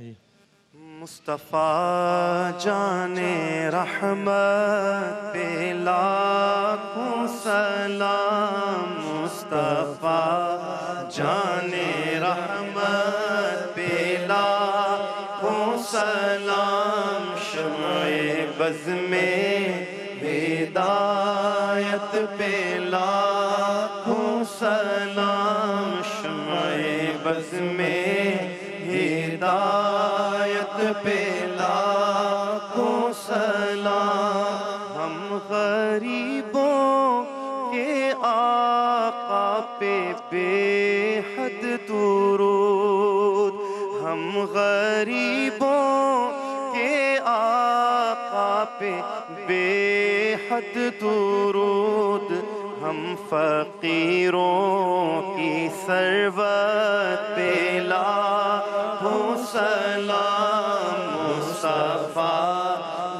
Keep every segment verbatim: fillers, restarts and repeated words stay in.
मुस्तफ़ा जाने रहमत पे लाखों सलाम, मुस्तफ़ा जाने रहमत पे लाखों सलाम। शम्ए बज़ में हिदायत पे लाखों सलाम, शम्ए बज़ में हिदायत पे लाखों सलाम। हम गरीबों के आका पे बेहद दुरूद, हम गरीबों के आका पे बेहद दुरूद। हम फ़कीरों की सरवत पे लाखों सलाम, मुस्तफ़ा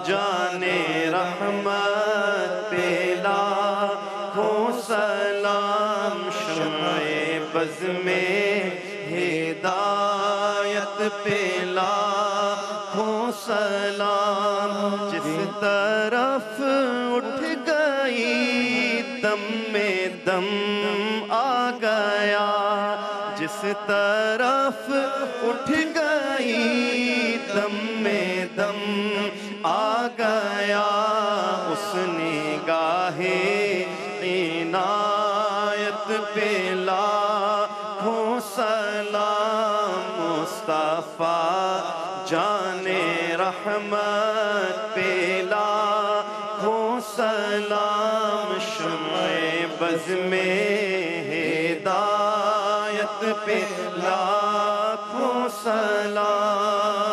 जाने रहमत पे लाखों सलाम। शम्ए बज़ में हिदायत पे लाखों सलाम। जिस तरफ उठ गई दम में दम आ गया, जिस तरफ उठ गई दम में दम आ गया। उस निगाहे इनायत पे लाखों सलाम, मुस्तफ़ा जाने रहमत पे लाखों सलाम। बज़ में हिदायत पे लाखों सलाम।